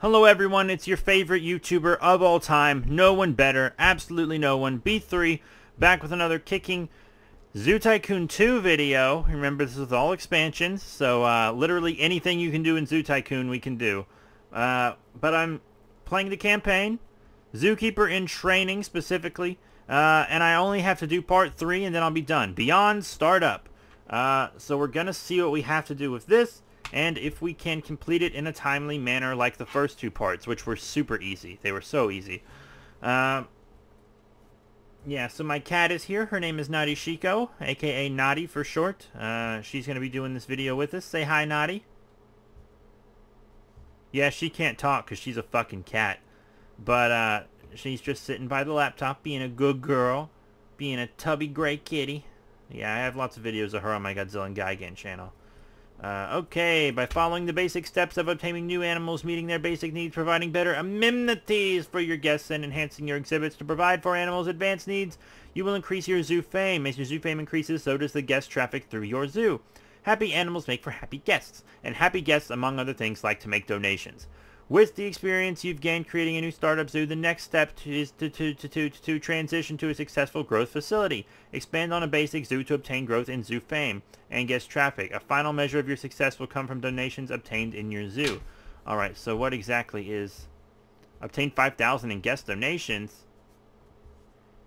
Hello everyone, it's your favorite YouTuber of all time, no one better, absolutely no one, B3, back with another kicking Zoo Tycoon 2 video. Remember, this is all expansions, so literally anything you can do in Zoo Tycoon we can do. But I'm playing the campaign, Zookeeper in Training specifically, and I only have to do part 3 and then I'll be done. Beyond startup. So we're gonna see what we have to do with this, and if we can complete it in a timely manner like the first two parts, which were super easy. They were so easy. Yeah, so my cat is here. Her name is Nadi Shiko, aka Nadi for short. She's going to be doing this video with us. Say hi, Nadi. Yeah, she can't talk because she's a fucking cat. But she's just sitting by the laptop being a good girl, being a tubby gray kitty. Yeah, I have lots of videos of her on my Godzilla and Gigan channel. Okay, by following the basic steps of obtaining new animals, meeting their basic needs, providing better amenities for your guests, and enhancing your exhibits to provide for animals' advanced needs, you will increase your zoo fame. As your zoo fame increases, so does the guest traffic through your zoo. Happy animals make for happy guests, and happy guests, among other things, like to make donations. With the experience you've gained creating a new startup zoo, the next step is to transition to a successful growth facility. Expand on a basic zoo to obtain growth in zoo fame and guest traffic. A final measure of your success will come from donations obtained in your zoo. Alright, so what exactly is... Obtain 5,000 in guest donations?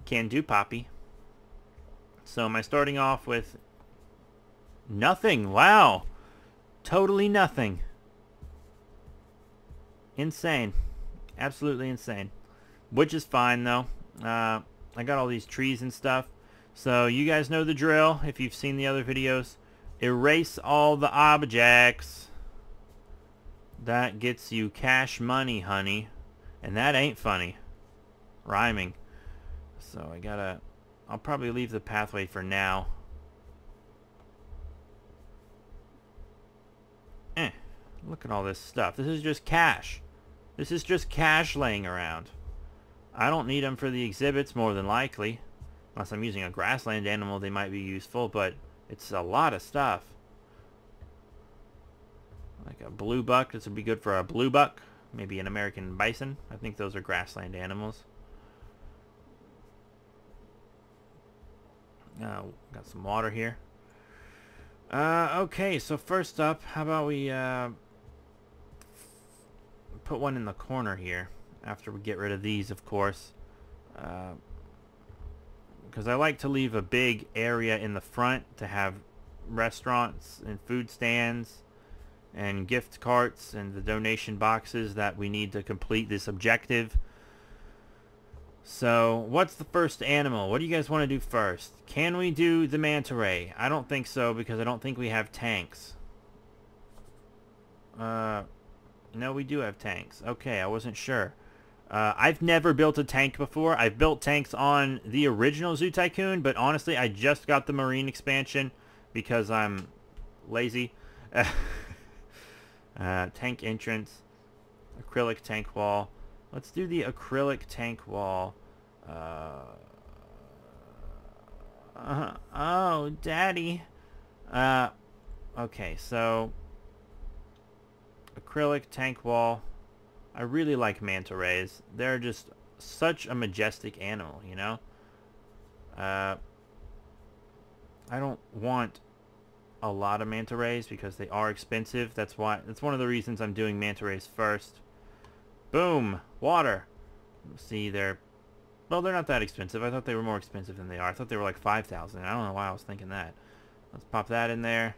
Can do, Poppy. So am I starting off with... nothing, wow! Totally nothing. Insane, absolutely insane, which is fine though. I got all these trees and stuff, so you guys know the drill if you've seen the other videos. Erase all the objects. That gets you cash money, honey, and that ain't funny rhyming. So I'll probably leave the pathway for now. Look at all this stuff. This is just cash. This is just cash laying around. I don't need them for the exhibits, more than likely. Unless I'm using a grassland animal, they might be useful, but it's a lot of stuff. Like a blue buck, this would be good for a blue buck. Maybe an American bison. I think those are grassland animals. Got some water here. Okay, so first up, how about we... put one in the corner here after we get rid of these, of course, because I like to leave a big area in the front to have restaurants and food stands and gift carts and the donation boxes that we need to complete this objective. So what's the first animal? What do you guys want to do first? Can we do the manta ray? I don't think so, because I don't think we have tanks. No, we do have tanks. Okay, I wasn't sure. I've never built a tank before. I've built tanks on the original Zoo Tycoon, but honestly, I just got the Marine expansion because I'm lazy. Tank entrance. Acrylic tank wall. Let's do the acrylic tank wall. Oh, Daddy. Okay, so... acrylic tank wall. I really like manta rays. They're just such a majestic animal, you know. I don't want a lot of manta rays because they are expensive. That's one of the reasons I'm doing manta rays first. Boom, water. See, they're not that expensive. I thought they were more expensive than they are. I thought they were like 5,000. I don't know why I was thinking that. Let's pop that in there.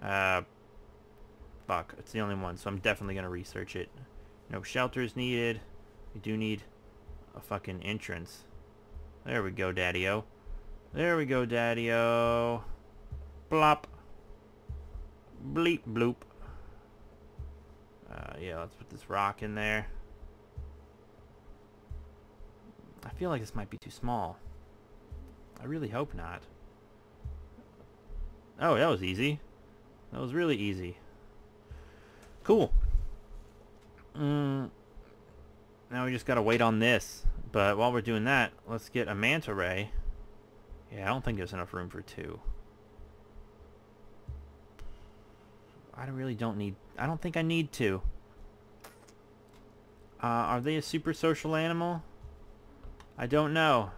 Fuck, it's the only one, so I'm definitely going to research it. No shelters needed. We do need a fucking entrance. There we go, Daddy-O. There we go, Daddy-O. Blop. Bleep bloop. Yeah, let's put this rock in there. I feel like this might be too small. I really hope not. Oh, that was easy. That was really easy. Cool. Now we just gotta wait on this. But while we're doing that, let's get a manta ray. Yeah, I don't think there's enough room for two. I really don't need... I don't think I need two. Are they a super social animal? I don't know.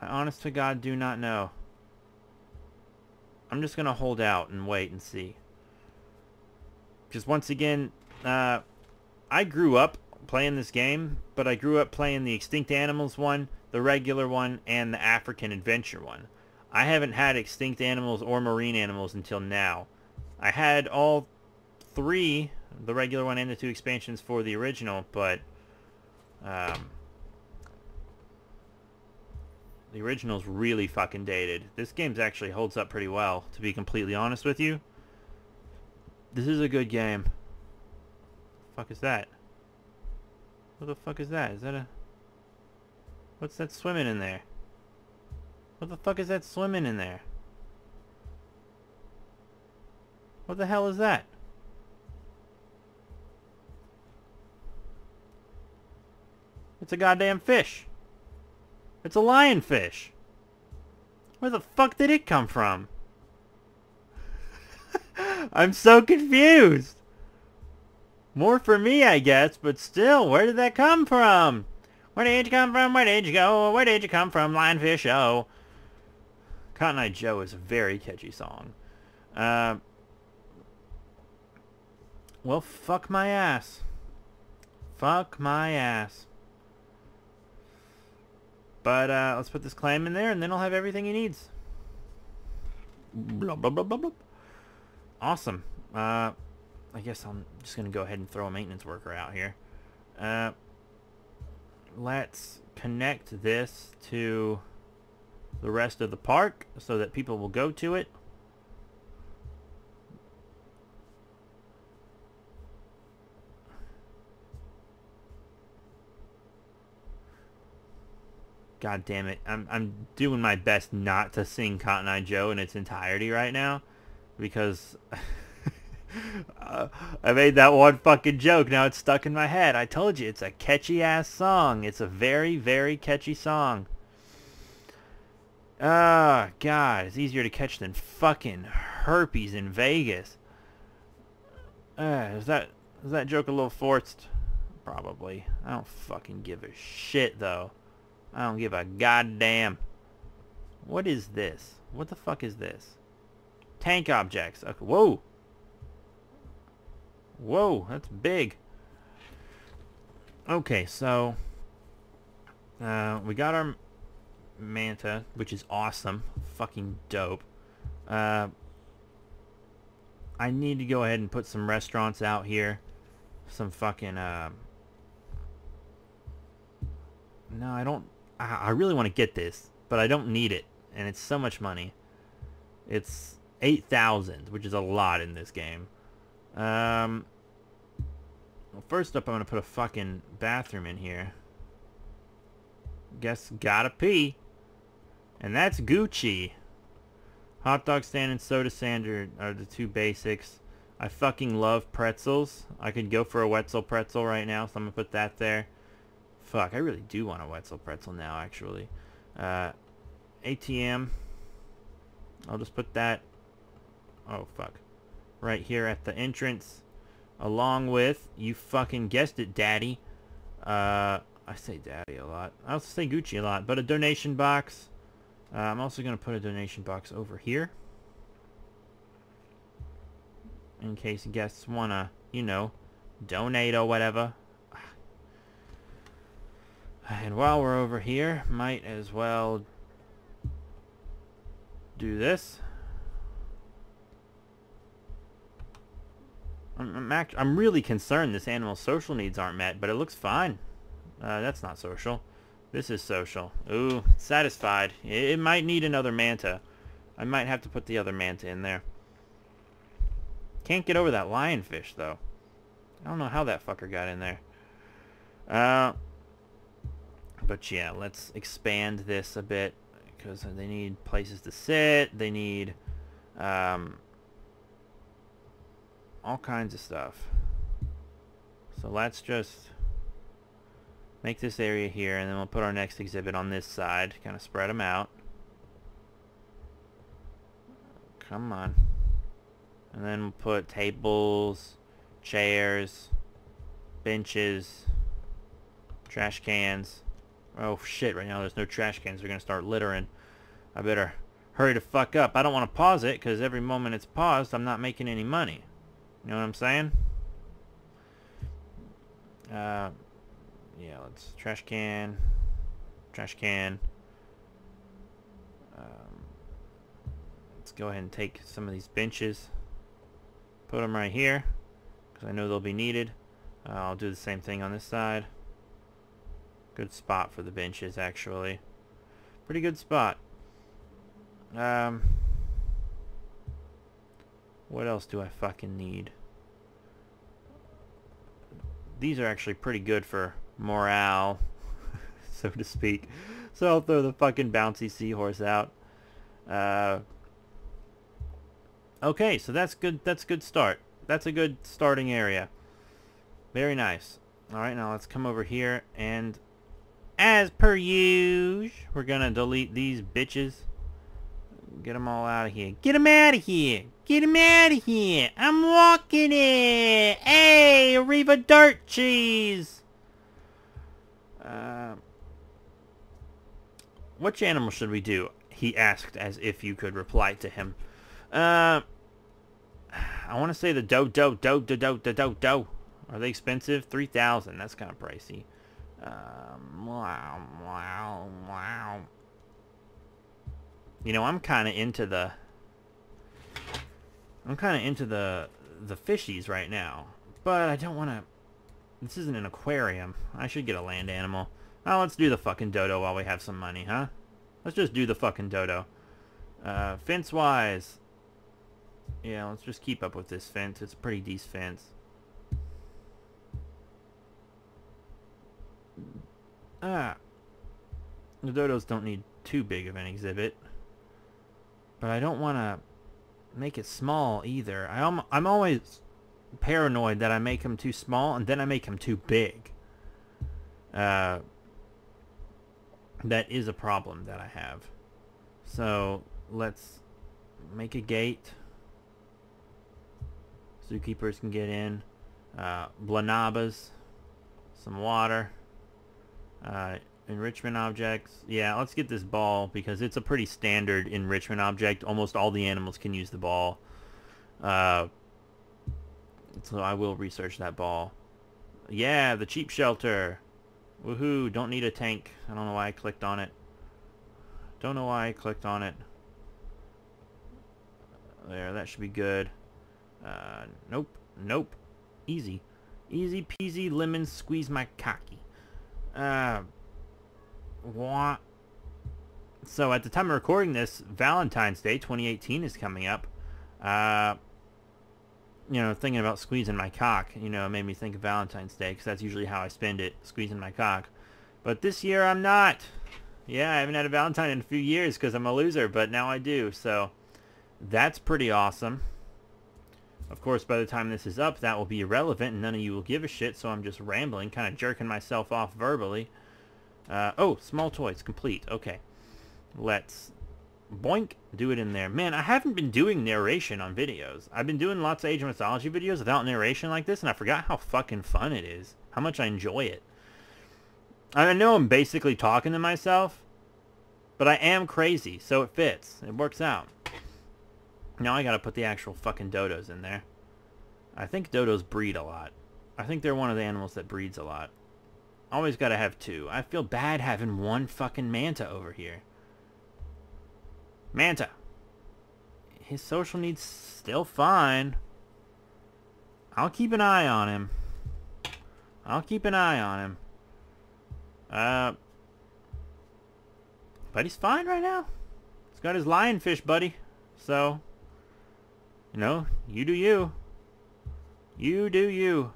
I honest to God do not know. I'm just gonna hold out and wait and see. Because once again, I grew up playing this game, but I grew up playing the Extinct Animals one, the regular one, and the African Adventure one. I haven't had Extinct Animals or Marine Animals until now. I had all three, the regular one and the two expansions for the original, but the original's really fucking dated. This game's actually holds up pretty well, to be completely honest with you. This is a good game. Fuck is that? What the fuck is that? Is that a... What's that swimming in there? What the fuck is that swimming in there? What the hell is that? It's a goddamn fish. It's a lionfish. Where the fuck did it come from? I'm so confused. More for me, I guess, but still, where did that come from? Where did you come from? Where did you go? Where did you come from, lionfish? Oh. Cotton Eye Joe is a very catchy song. Well, fuck my ass. Fuck my ass. But let's put this clam in there, and then I'll have everything he needs. Blah, blah, blah, blah, blah. Awesome. I guess I'm just going to go ahead and throw a maintenance worker out here. Let's connect this to the rest of the park so that people will go to it. God damn it. I'm doing my best not to sing Cotton Eye Joe in its entirety right now because I made that one fucking joke. Now it's stuck in my head. I told you it's a catchy ass song. It's a very, very catchy song. God, it's easier to catch than fucking herpes in Vegas. Is that joke a little forced? Probably. I don't fucking give a shit though. I don't give a goddamn. What is this? What the fuck is this? Tank objects. Okay. Whoa. Whoa, that's big. Okay, so we got our manta, which is awesome. Fucking dope. I need to go ahead and put some restaurants out here. Some fucking... No, I don't... I really want to get this, but I don't need it, and it's so much money. It's 8,000, which is a lot in this game. Well, first up, I'm gonna put a fucking bathroom in here. Guess gotta pee, and that's Gucci. Hot dog stand and soda stand are the two basics. I fucking love pretzels. I could go for a Wetzel pretzel right now, so I'm gonna put that there. Fuck, I really do want a Wetzel pretzel now, actually. ATM. I'll just put that... Oh, fuck. Right here at the entrance. Along with... You fucking guessed it, Daddy. I say Daddy a lot. I also say Gucci a lot. But a donation box. I'm also going to put a donation box over here. In case guests want to, you know, donate or whatever. And while we're over here, might as well do this. I'm really concerned this animal's social needs aren't met, but it looks fine. That's not social. This is social. Ooh, satisfied. It might need another manta. I might have to put the other manta in there. Can't get over that lionfish, though. I don't know how that fucker got in there. But yeah, let's expand this a bit because they need places to sit. They need all kinds of stuff. So let's just make this area here, and then we'll put our next exhibit on this side. Kind of spread them out. Come on. And then we'll put tables, chairs, benches, trash cans. Oh shit, right now there's no trash cans. They're gonna start littering. I better hurry the fuck up. I don't want to pause it because every moment it's paused I'm not making any money. You know what I'm saying? Yeah, let's trash can. Let's go ahead and take some of these benches, put them right here because I know they'll be needed. I'll do the same thing on this side. Good spot for the benches, actually. Pretty good spot. What else do I fucking need? These are actually pretty good for morale, so to speak. So I'll throw the fucking bouncy seahorse out. Okay, so that's good. That's a good start. That's a good starting area. Very nice. All right, now let's come over here and, as per usual, we're gonna delete these bitches. Get them all out of here. Get them out of here. Get them out of here. I'm walking it. Hey, Arriva Dirt Cheese. Which animal should we do? He asked as if you could reply to him. I want to say the dodo. Are they expensive? 3,000. That's kind of pricey. Wow. You know, I'm kind of into the fishies right now, but I don't want to. This isn't an aquarium. I should get a land animal. Oh, let's do the fucking dodo while we have some money, huh? Let's just do the fucking dodo. Fence-wise, yeah, let's just keep up with this fence. It's a pretty decent fence. The dodos don't need too big of an exhibit, but I don't want to make it small either. I'm always paranoid that I make them too small and then I make them too big. That is a problem that I have. So let's make a gate. Zookeepers can get in. Blanabas, some water, enrichment objects. Yeah, let's get this ball because it's a pretty standard enrichment object. Almost all the animals can use the ball. So I will research that ball. Yeah, the cheap shelter. Woohoo, don't need a tank. I don't know why I clicked on it. There, that should be good. Nope. Easy. Easy peasy lemon squeeze my cocky. What? So at the time of recording this, Valentine's Day 2018 is coming up. You know, thinking about squeezing my cock, you know, made me think of Valentine's Day because that's usually how I spend it, squeezing my cock. But this year I'm not. Yeah, I haven't had a Valentine in a few years because I'm a loser, but now I do. So that's pretty awesome. Of course, by the time this is up, that will be irrelevant and none of you will give a shit. So I'm just rambling, kind of jerking myself off verbally. Oh, small toys complete. Okay, let's boink, do it in there. Man, I haven't been doing narration on videos. I've been doing lots of age and mythology videos without narration like this, and I forgot how fucking fun it is, how much I enjoy it. I know I'm basically talking to myself, but I am crazy, so it fits. It works out. Now I gotta put the actual fucking dodos in there. I think dodos breed a lot. I think they're one of the animals that breeds a lot. Always gotta have two. I feel bad having one fucking manta over here. Manta. His social needs still fine. I'll keep an eye on him. But he's fine right now. He's got his lionfish, buddy. So, you know, you do you. You do you.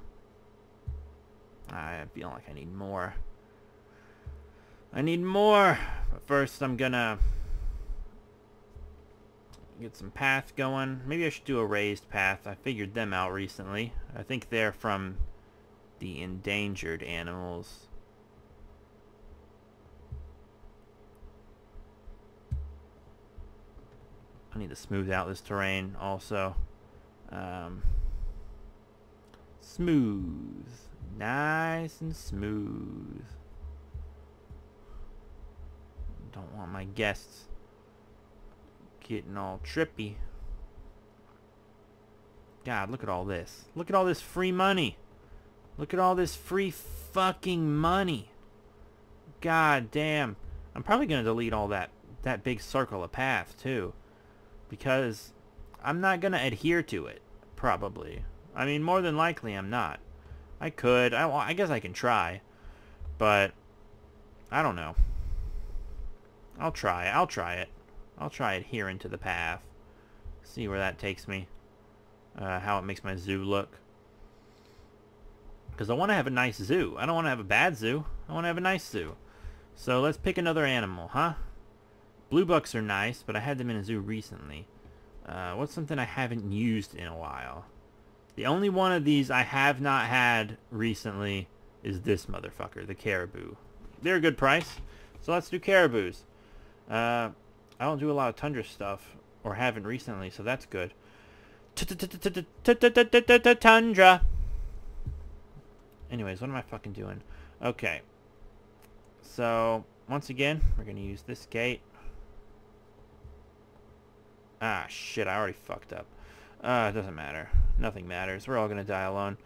I feel like I need more. But first I'm gonna get some paths going. Maybe I should do a raised path. I figured them out recently. I think they're from the endangered animals. I need to smooth out this terrain also. Smooth. nice and smooth. Don't want my guests getting all trippy. God, look at all this. Look at all this free money. Look at all this free fucking money. God damn. I'm probably going to delete all that big circle of path too, because I'm not going to adhere to it, probably. I mean, more than likely I'm not. I could. I guess I can try, but I don't know. I'll try it. I'll try adhering to the path. See where that takes me. How it makes my zoo look. Because I want to have a nice zoo. I don't want to have a bad zoo. I want to have a nice zoo. So let's pick another animal, huh? Blue bucks are nice, but I had them in a zoo recently. What's something I haven't used in a while? The only one of these I have not had recently is this motherfucker, the caribou. They're a good price. So let's do caribous. I don't do a lot of tundra stuff, or haven't recently, so that's good. Tundra. Anyways, what am I fucking doing? Okay. So, once again, we're going to use this gate. Ah, shit, I already fucked up. It doesn't matter. Nothing matters. We're all going to die alone.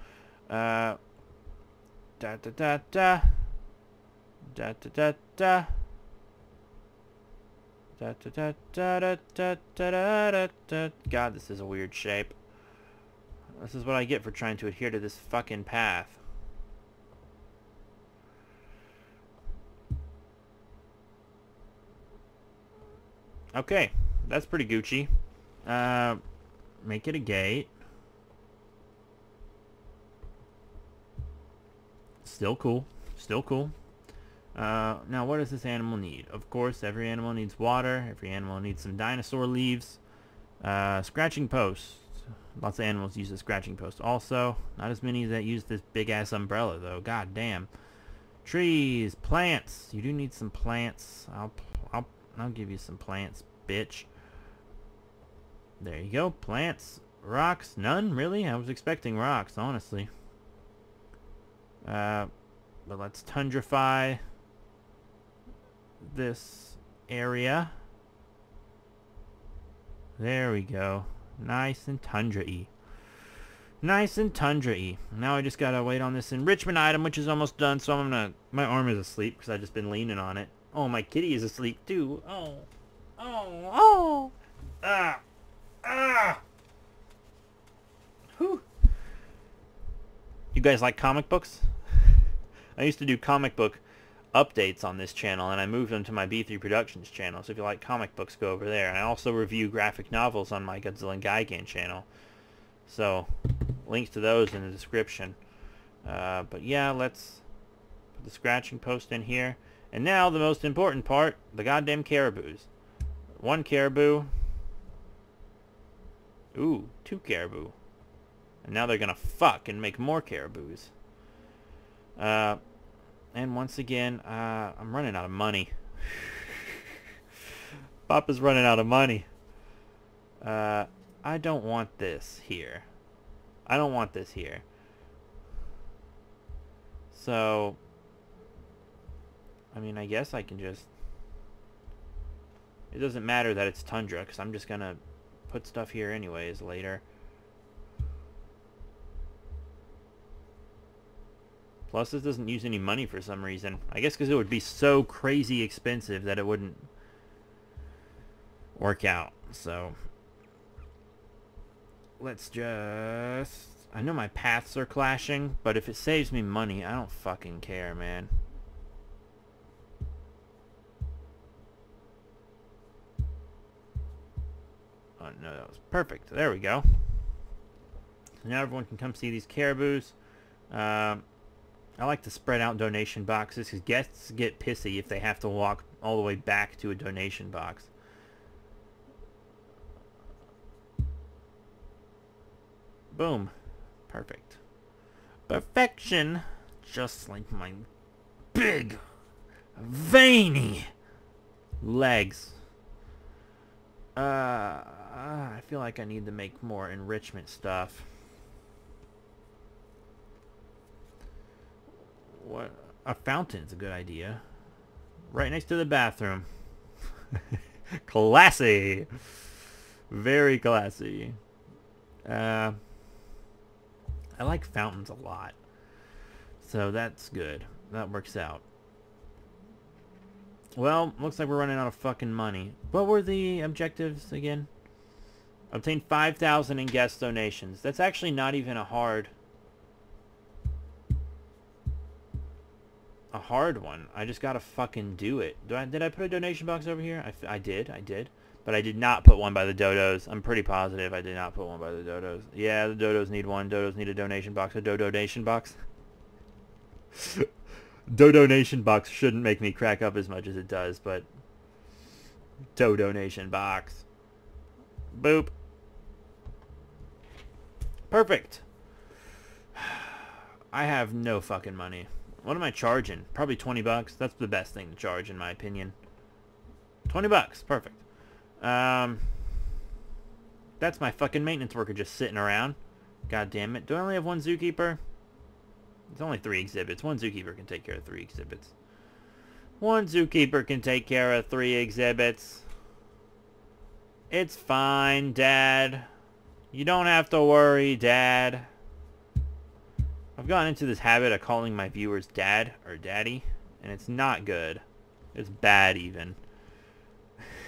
Da-da-da-da. Da-da-da-da. God, this is a weird shape. This is what I get for trying to adhere to this fucking path. Okay, that's pretty Gucci. Make it a gate. Still cool. Still cool. Now what does this animal need? Of course, every animal needs water. Every animal needs some dinosaur leaves. Scratching posts. Lots of animals use the scratching post also. Not as many that use this big ass umbrella though. God damn. Trees. Plants. You do need some plants. I'll give you some plants, bitch. There you go. Plants. Rocks. None, really? I was expecting rocks, honestly. But let's tundrify this area. There we go. Nice and tundra-y. Nice and tundra-y. Now I just gotta wait on this enrichment item, which is almost done, so I'm gonna... My arm is asleep, because I've just been leaning on it. Oh, my kitty is asleep, too. Oh. Oh. Oh. Ah. Ah. Whew. You guys like comic books? I used to do comic book updates on this channel, and I moved them to my B3 Productions channel. So if you like comic books, go over there. And I also review graphic novels on my Godzilla and Gigan channel. So, links to those in the description. But yeah, let's put the scratching post in here. And now, the most important part, the goddamn caribous. One caribou. Ooh, two caribou. And now they're gonna fuck and make more caribous. And once again, I'm running out of money. Papa's running out of money. I don't want this here. I don't want this here. So... I mean, I guess I can just... It doesn't matter that it's tundra, because I'm just going to put stuff here anyways later. Plus, this doesn't use any money for some reason. I guess because it would be so crazy expensive that it wouldn't work out. So, let's just... I know my paths are clashing, but if it saves me money, I don't fucking care, man. Oh, no, that was perfect. There we go. So now everyone can come see these caribous. I like to spread out donation boxes because guests get pissy if they have to walk all the way back to a donation box. Boom. Perfect. Perfection. Just like my big, veiny legs. I feel like I need to make more enrichment stuff. What? A fountain's a good idea. Right next to the bathroom. Classy. Very classy. I like fountains a lot. So that's good. That works out. Well, looks like we're running out of fucking money. What were the objectives again? Obtain 5,000 in guest donations. That's actually not even a hard one. I just gotta fucking do it. Did I put a donation box over here? I did. But I did not put one by the dodos. I'm pretty positive I did not put one by the dodos. Yeah, the dodos need one. Dodos need a donation box. A do-donation box. Do-donation box shouldn't make me crack up as much as it does, but... do-donation box. Boop. Perfect. I have no fucking money. What am I charging? Probably 20 bucks. That's the best thing to charge, in my opinion. 20 bucks. Perfect. That's my fucking maintenance worker just sitting around. God damn it. Do I only have one zookeeper? It's only 3 exhibits. One zookeeper can take care of 3 exhibits. One zookeeper can take care of 3 exhibits. It's fine, Dad. You don't have to worry, Dad. I've gotten into this habit of calling my viewers Dad or Daddy, and it's not good. It's bad, even.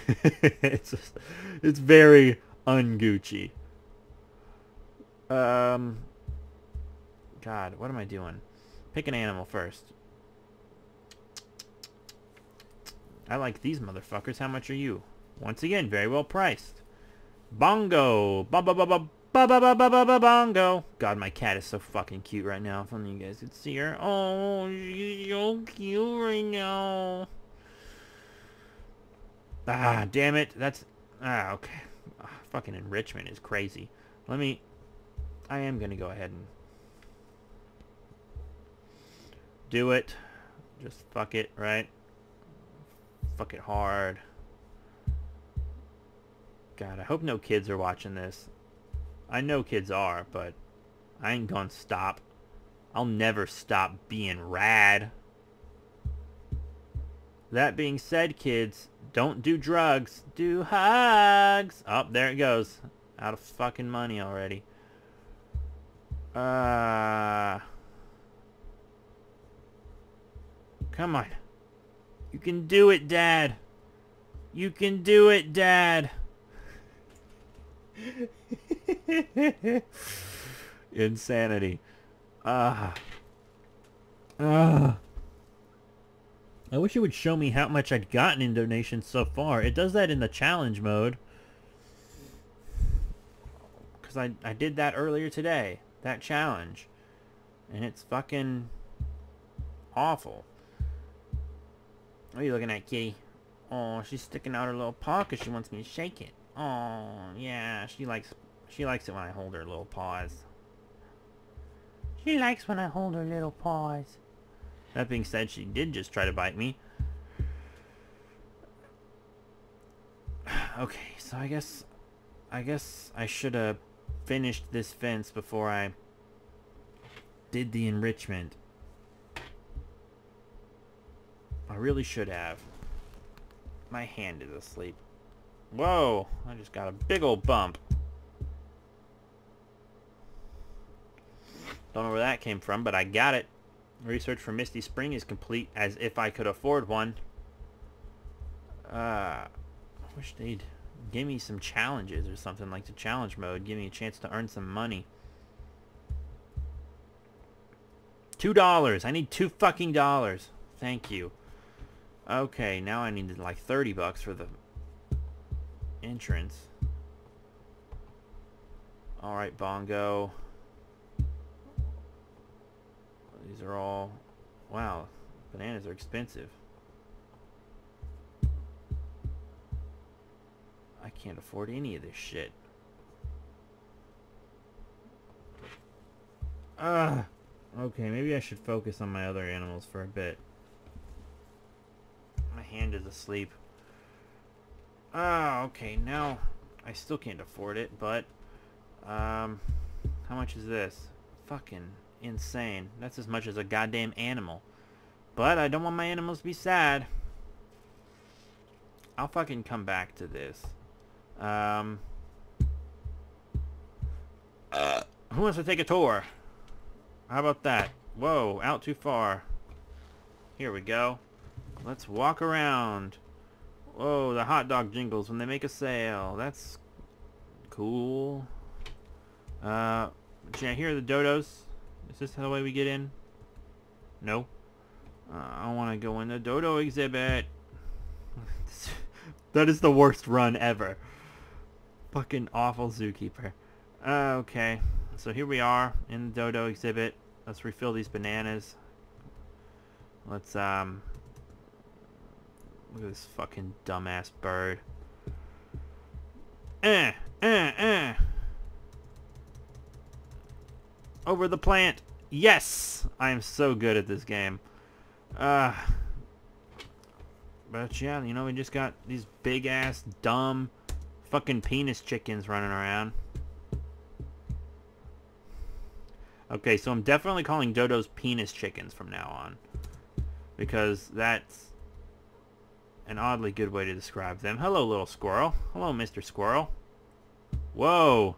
It's very un-Gucci. God, what am I doing? Pick an animal first. I like these motherfuckers. How much are you? Once again, very well priced. Bongo! Bongo! God, my cat is so fucking cute right now. If only you guys could see her. Oh, she's so cute right now. Ah, damn it. That's... ah, okay. Ah, fucking enrichment is crazy. Let me... I am gonna go ahead and... do it. Just fuck it, right? Fuck it hard. God, I hope no kids are watching this. I know kids are, but I ain't gonna stop. I'll never stop being rad. That being said, kids, don't do drugs. Do hugs. Oh, there it goes. Out of fucking money already. Come on. You can do it, Dad. You can do it, Dad. Insanity. I wish it would show me how much I'd gotten in donations so far. It does that in the challenge mode. Because I did that earlier today. That challenge. And it's fucking awful. What are you looking at, kitty? Oh, she's sticking out her little paw because she wants me to shake it. Oh, yeah, she likes it when I hold her little paws. She likes when I hold her little paws. That being said, she did just try to bite me. Okay, so I guess I should have finished this fence before I did the enrichment. I really should have. My hand is asleep. Whoa, I just got a big old bump. Don't know where that came from, but I got it. Research for Misty Spring is complete, as if I could afford one. I wish they'd give me some challenges or something, like the challenge mode. Give me a chance to earn some money. $2. I need $2 fucking dollars. Thank you. Okay, now I need like 30 bucks for the... entrance. Alright, Bongo. These are all... wow, bananas are expensive. I can't afford any of this shit. Ah! Okay, maybe I should focus on my other animals for a bit. My hand is asleep. Ah, okay, now I still can't afford it, but how much is this? Fucking insane. That's as much as a goddamn animal. But I don't want my animals to be sad. I'll fucking come back to this. Who wants to take a tour? How about that? Whoa, out too far. Here we go. Let's walk around. Whoa, the hot dog jingles when they make a sale. That's cool. Here are the dodos. Is this the way we get in? No. I want to go in the dodo exhibit. That is the worst run ever. Fucking awful zookeeper. Okay, so here we are in the dodo exhibit. Let's refill these bananas. Let's look at this fucking dumbass bird. Over the plant. Yes, I am so good at this game. But yeah, you know, we just got these big ass dumb fucking penis chickens running around. Okay, so I'm definitely calling dodos penis chickens from now on, because that's an oddly good way to describe them. Hello, little squirrel. Hello, Mr. Squirrel. Whoa.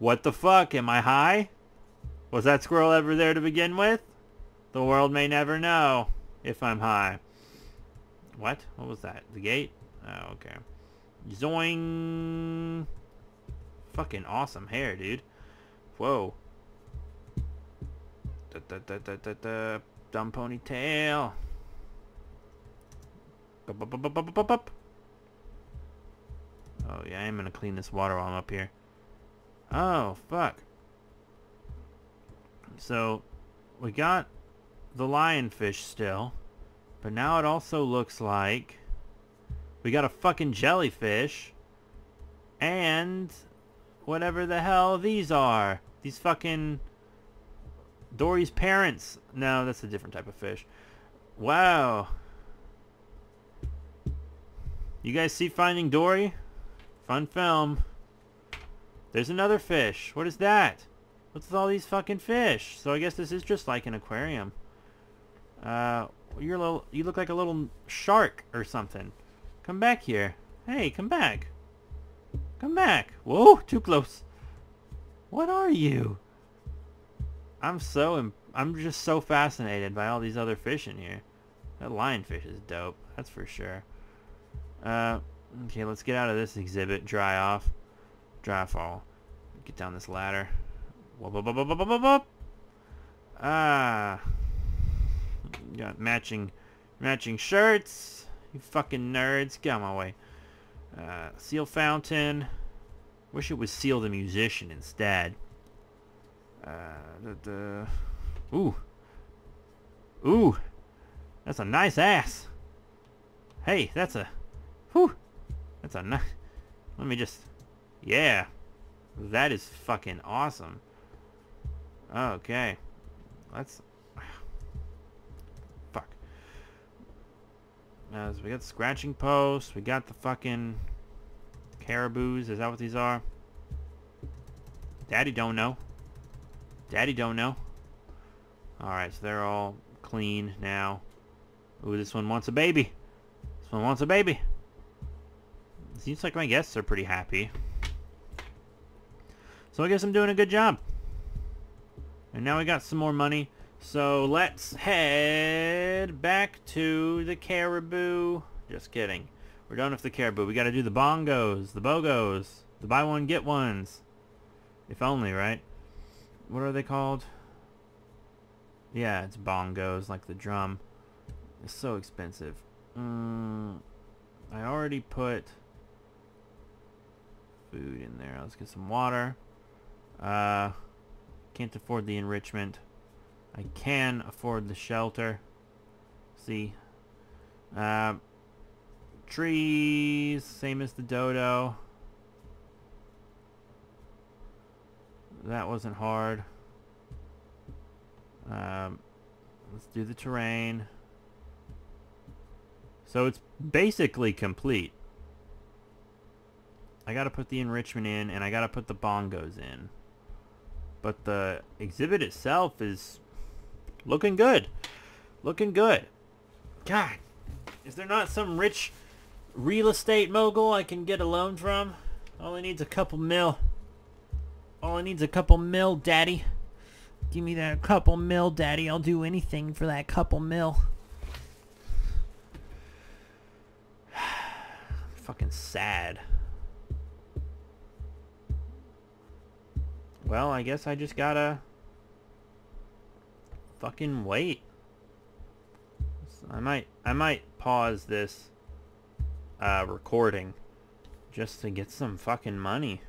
What the fuck? Am I high? Was that squirrel ever there to begin with? The world may never know if I'm high. What? What was that? The gate? Oh, okay. Zoing. Fucking awesome hair, dude. Whoa. Da-da-da-da-da-da. Dumb ponytail. Bup. Oh yeah, I am gonna clean this water while I'm up here. Oh fuck. So we got the lionfish still, but now it also looks like we got a fucking jellyfish and whatever the hell these are. These fucking Dory's parents. No, that's a different type of fish. Wow. You guys see Finding Dory? Fun film. There's another fish. What is that? What's with all these fucking fish? So I guess this is just like an aquarium. You're a little, you look like a little shark or something. Come back here. Hey, come back. Come back. Whoa, too close. What are you? I'm just so fascinated by all these other fish in here. That lionfish is dope. That's for sure. Okay, let's get out of this exhibit. Dry off. Dry fall. Get down this ladder. Ah. Got matching shirts. You fucking nerds. Get out of my way. Seal Fountain. Wish it was Seal the Musician instead. Ooh. That's a nice ass. Hey, that's a... Whew. That's a nice... Let me just... Yeah. That is fucking awesome. Okay. Let's... Fuck. So we got the scratching posts. We got the fucking... Caribous. Is that what these are? Daddy don't know. Daddy don't know. Alright, so they're all clean now. Ooh, this one wants a baby. This one wants a baby. Seems like my guests are pretty happy. So I guess I'm doing a good job. And now we got some more money. So let's head back to the caribou. Just kidding. We're done with the caribou. We gotta do the bongos, the bogos, the buy one, get ones. If only, right? What are they called? Yeah, it's bongos, like the drum. It's so expensive. I already put food in there. Let's get some water. Can't afford the enrichment. I can afford the shelter. See? Trees, same as the dodo. That wasn't hard. Let's do the terrain. So it's basically complete. I gotta put the enrichment in, and I gotta put the bongos in. But the exhibit itself is looking good. Looking good. God, is there not some rich real estate mogul I can get a loan from? All I need's a couple mil. All I need's a couple mil, daddy. Give me that couple mil, daddy. I'll do anything for that couple mil. I'm fucking sad. Well, I guess I just gotta fucking wait. I might pause this recording just to get some fucking money.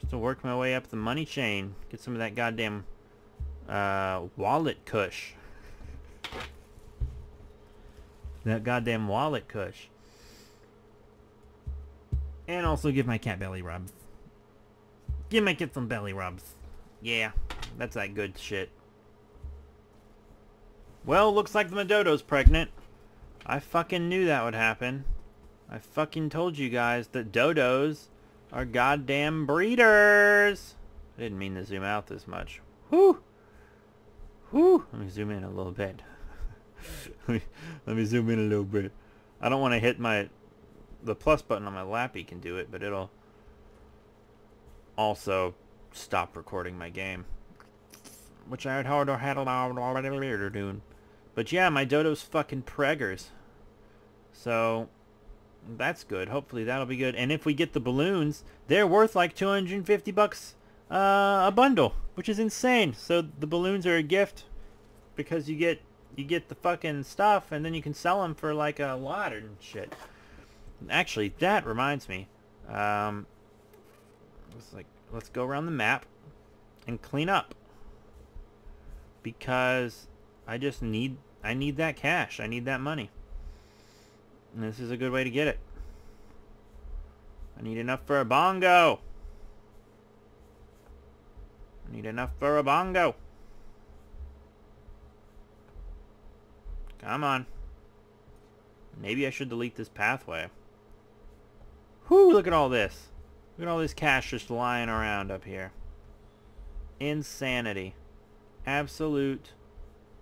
Just to work my way up the money chain. Get some of that goddamn wallet cush. That goddamn wallet cush. And also give my cat belly rubs. Give my cat some belly rubs. Yeah, that's that good shit. Well, looks like the Madodo's pregnant. I fucking knew that would happen. I fucking told you guys that dodos are goddamn breeders. I didn't mean to zoom out this much. Whoo! Whoo! Let me zoom in a little bit. let me zoom in a little bit. I don't want to hit the plus button on my lap. You can do it, but it'll also stop recording my game, which I had already later doing. But yeah, my dodo's fucking preggers. So, that's good. Hopefully that'll be good. And if we get the balloons, they're worth like 250 bucks a bundle, which is insane. So the balloons are a gift because you get the fucking stuff and then you can sell them for like a lot and shit. Actually, that reminds me. Let's go around the map and clean up. Because I need that cash. I need that money. And this is a good way to get it. I need enough for a bongo. I need enough for a bongo. Come on. Maybe I should delete this pathway. Whoo, look at all this. Look at all this cash just lying around up here. Insanity. Absolute,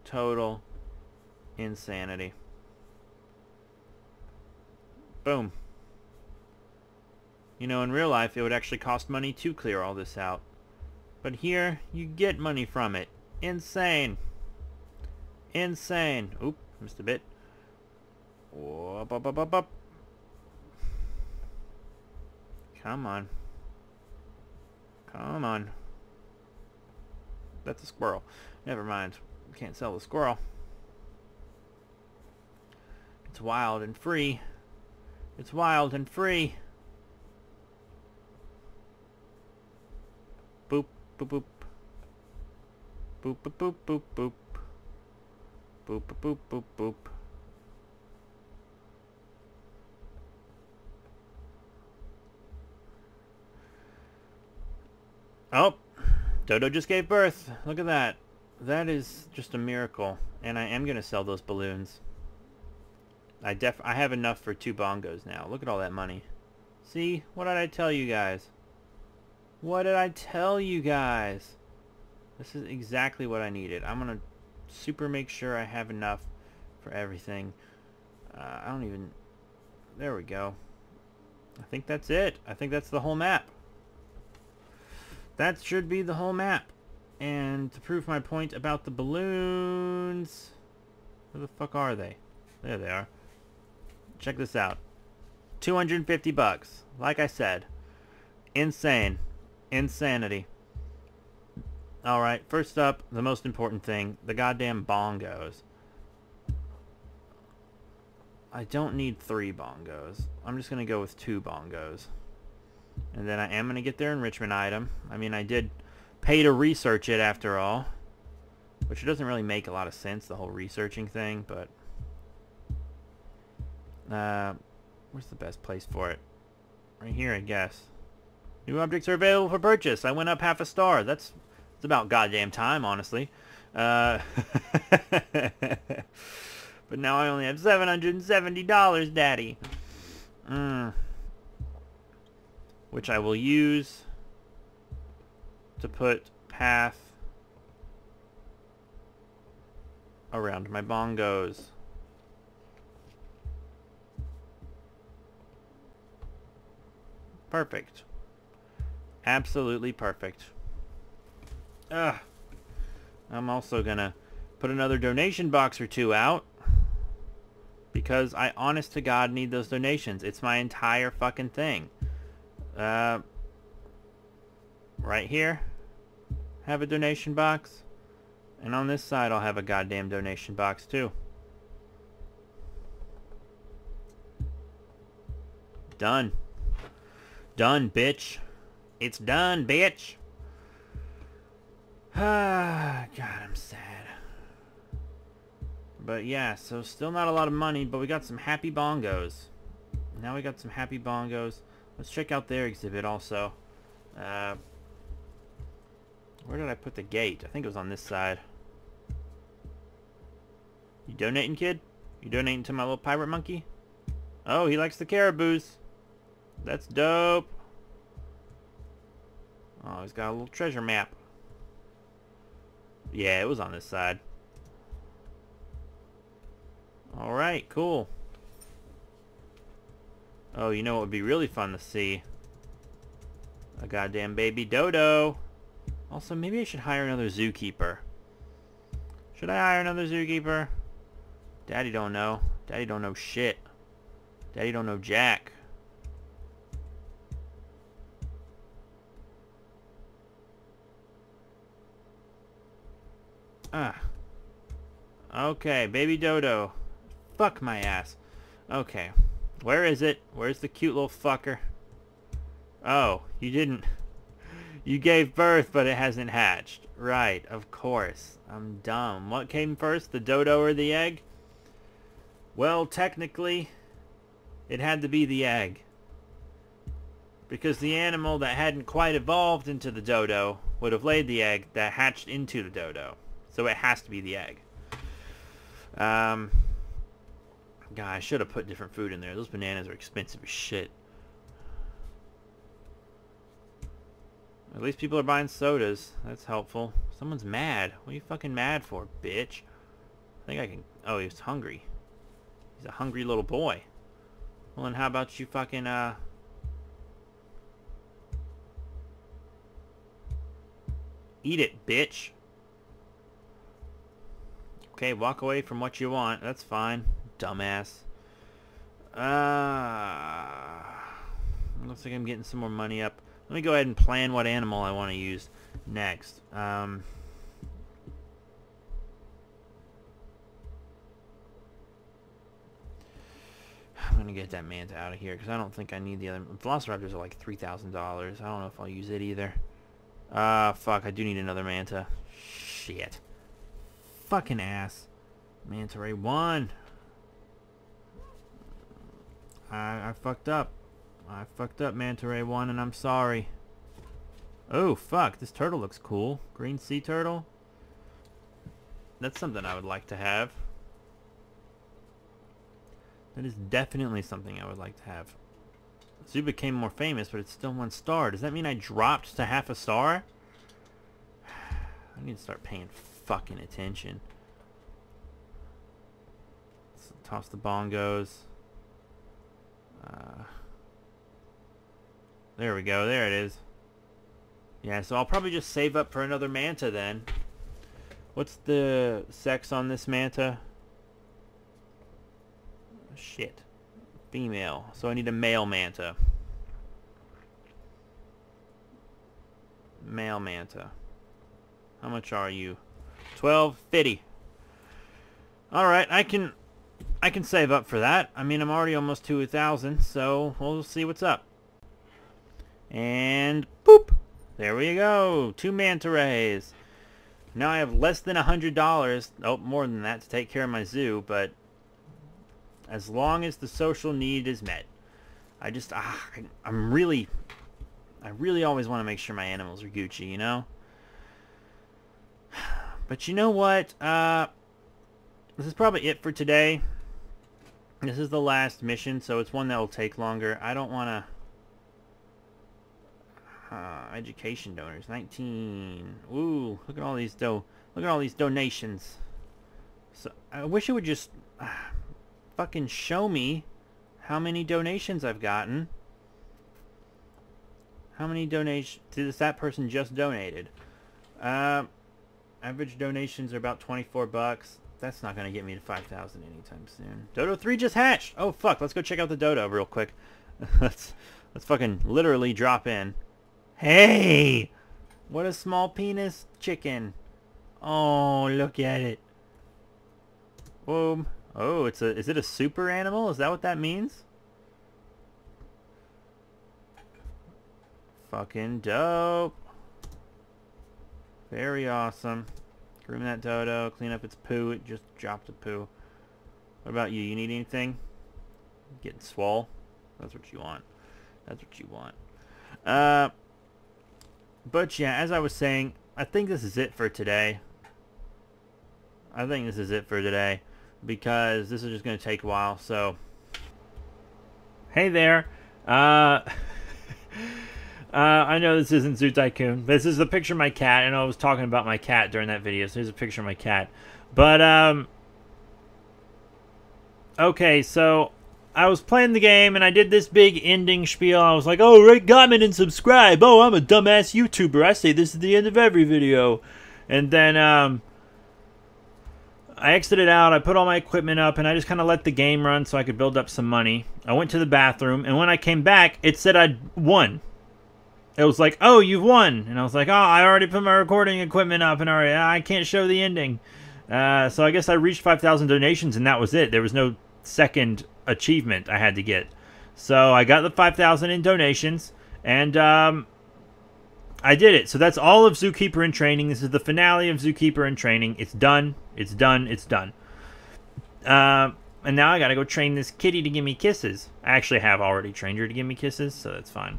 total insanity. Boom. You know, in real life, it would actually cost money to clear all this out. But here, you get money from it. Insane. Insane. Oop, missed a bit. Up, up, up, up, up. Come on. Come on. That's a squirrel. Never mind. Can't sell the squirrel. It's wild and free. It's wild and free. Boop, boop, boop. Boop, boop, boop, boop, boop. Boop, boop, boop, boop, boop. Oh, Dodo just gave birth. Look at that. That is just a miracle. And I am going to sell those balloons. I have enough for 2 bongos now. Look at all that money. See? What did I tell you guys? What did I tell you guys? This is exactly what I needed. I'm going to super make sure I have enough for everything. I don't even... There we go. I think that's it. I think that's the whole map. That should be the whole map. And to prove my point about the balloons... Where the fuck are they? There they are. Check this out. 250 bucks. Like I said. Insane. Insanity. Alright, first up, the most important thing. The goddamn bongos. I don't need 3 bongos. I'm just going to go with 2 bongos. And then I am going to get their enrichment item. I mean, I did pay to research it after all. Which it doesn't really make a lot of sense, the whole researching thing, but... where's the best place for it? Right here, I guess. New objects are available for purchase. I went up half a star. That's about goddamn time, honestly. But now I only have $770, daddy. Which I will use to put path around my bongos. Perfect. Absolutely perfect. Ugh. I'm also gonna put another donation box or two out, because I honest to God need those donations. It's my entire fucking thing. Right here, have a donation box, and on this side I'll have a goddamn donation box too. Done. Done, bitch. It's done, bitch. Ah, God, I'm sad. But yeah, so still not a lot of money, but we got some happy bongos. Now we got some happy bongos. Let's check out their exhibit also. Where did I put the gate? I think it was on this side. You donating, kid? You donating to my little pirate monkey? Oh, he likes the caribous. That's dope. Oh, he's got a little treasure map. Yeah, it was on this side. Alright, cool. Oh, you know what would be really fun to see? A goddamn baby dodo. Also, maybe I should hire another zookeeper. Should I hire another zookeeper? Daddy don't know. Daddy don't know shit. Daddy don't know jack. Ah. Okay, baby dodo. Fuck my ass. Okay. Where is it? Where's the cute little fucker? Oh, you didn't... You gave birth, but it hasn't hatched. Right, of course. I'm dumb. What came first, the dodo or the egg? Well, technically, it had to be the egg. Because the animal that hadn't quite evolved into the dodo would have laid the egg that hatched into the dodo. So it has to be the egg. God, I should have put different food in there. Those bananas are expensive as shit. At least people are buying sodas. That's helpful. Someone's mad. What are you fucking mad for, bitch? I think I can... Oh, he was hungry. He's a hungry little boy. Well, then how about you fucking, eat it, bitch. Okay, walk away from what you want. That's fine, dumbass. Looks like I'm getting some more money up. Let me go ahead and plan what animal I want to use next. I'm going to get that manta out of here because I don't think I need the other... Velociraptors are like $3,000. I don't know if I'll use it either. Fuck, I do need another manta. Shit. Fucking ass. Manta Ray 1. I fucked up. I fucked up, Manta Ray 1, and I'm sorry. Oh, fuck. This turtle looks cool. Green sea turtle. That's something I would like to have. That is definitely something I would like to have. Zoo became more famous, but it's still 1 star. Does that mean I dropped to 1/2 star? I need to start paying fucking attention. Let's toss the bongos. There we go. There it is. Yeah, so I'll probably just save up for another manta then. What's the sex on this manta? Shit. Female. So I need a male manta. Male manta. How much are you? $12.50. Alright, I can save up for that. I mean, I'm already almost to 1,000, so we'll see what's up. And boop, there we go. 2 manta rays. Now I have less than $100. Oh, more than that to take care of my zoo. But as long as the social need is met, I just I really always want to make sure my animals are Gucci, you know. But you know what? This is probably it for today. This is the last mission, so it's one that will take longer. I don't want to. Education donors 19. Ooh, look at all these donations. So I wish it would just fucking show me how many donations I've gotten. How many donations that person just donated? Average donations are about 24 bucks. That's not going to get me to 5,000 anytime soon. Dodo 3 just hatched! Oh, fuck. Let's go check out the dodo real quick. Let's fucking literally drop in. Hey! What a small penis chicken. Oh, look at it. Boom. Oh, it's a, is it a super animal? Is that what that means? Fucking dope. Very awesome. Groom that dodo, clean up its poo. It just dropped a poo. What about you? You need anything? Getting swole? That's what you want. That's what you want. But yeah, as I was saying, I think this is it for today. I think this is it for today, because this is just going to take a while. So, hey there. I know this isn't Zoo Tycoon, but this is the picture of my cat. I know I was talking about my cat during that video, so here's a picture of my cat. But, okay, so I was playing the game, and I did this big ending spiel. I was like, oh, rate, comment, and subscribe. Oh, I'm a dumbass YouTuber. I say this at the end of every video. And then, I exited out, I put all my equipment up, and I just kind of let the game run so I could build up some money. I went to the bathroom, and when I came back, it said I'd won. It was like, oh, you've won. And I was like, oh, I already put my recording equipment up, and already, I can't show the ending. So I guess I reached 5,000 donations, and that was it. There was no second achievement I had to get. So I got the 5,000 in donations, and I did it. So that's all of Zookeeper in Training. This is the finale of Zookeeper in Training. It's done. It's done. It's done. And now I gotta go train this kitty to give me kisses. I actually have already trained her to give me kisses, so that's fine.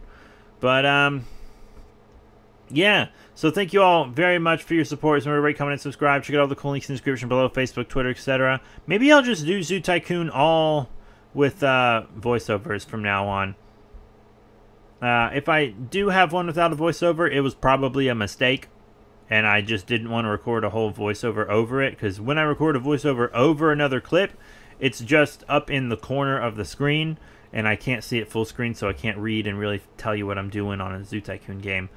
But yeah. So thank you all very much for your support. Remember to rate, comment, and subscribe. Check out all the cool links in the description below: Facebook, Twitter, etc. Maybe I'll just do Zoo Tycoon all with voiceovers from now on. If I do have one without a voiceover, it was probably a mistake, and I just didn't want to record a whole voiceover over it, because when I record a voiceover over another clip, it's just up in the corner of the screen, and I can't see it full screen, so I can't read and really tell you what I'm doing on a Zoo Tycoon game.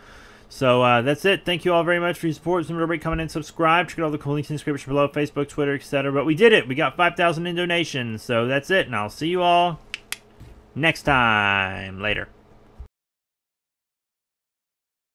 So that's it. Thank you all very much for your support. Remember to rate, comment, and subscribe. Check out all the cool links in the description below: Facebook, Twitter, etc. But we did it. We got 5,000 in donations, so that's it, and I'll see you all next time. Later.